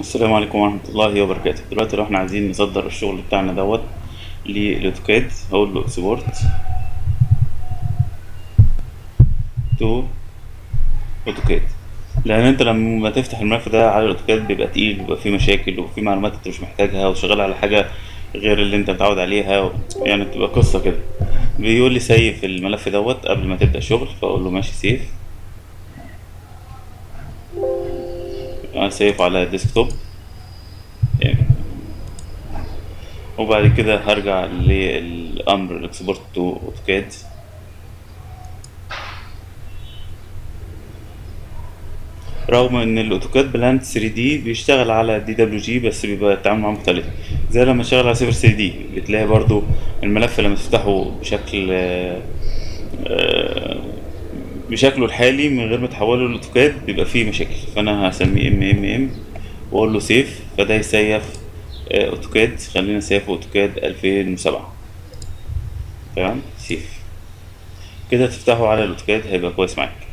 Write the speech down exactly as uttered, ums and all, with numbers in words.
السلام عليكم ورحمه الله وبركاته. دلوقتي لو احنا عايزين نصدر الشغل بتاعنا دوت للاوتوكاد، هقول له اكسبورت تو اوتوكاد، لان انت لما تفتح الملف ده على الاوتوكاد بيبقى تقيل وبيبقى فيه مشاكل وفي معلومات انت مش محتاجها وشغال على حاجه غير اللي انت متعود عليها و... يعني بتبقى قصه كده. بيقول لي سيف الملف دوت قبل ما تبدا شغل، فاقول له ماشي سيف. سيف على ديسكتوب، وبعد كده هرجع للامر اكسبورت تو اوتوكاد. رغم ان الاوتوكاد بلاند ثري دي بيشتغل على دي دبليو جي بس بيبقى التعامل معاه مختلف، زي لما شغال على سايبر ثري دي بتلاقي برضو الملف لما تفتحه بشكل بشكله الحالي من غير ما تحوله للاوتوكاد بيبقى فيه مشاكل، فانا هسميه ام ام ام واقول له سيف، فده يسيف اوتوكاد. خلينا سيف اوتوكاد ألفين وسبعة، تمام سيف كده تفتحه على الاوتوكاد هيبقى كويس معاك.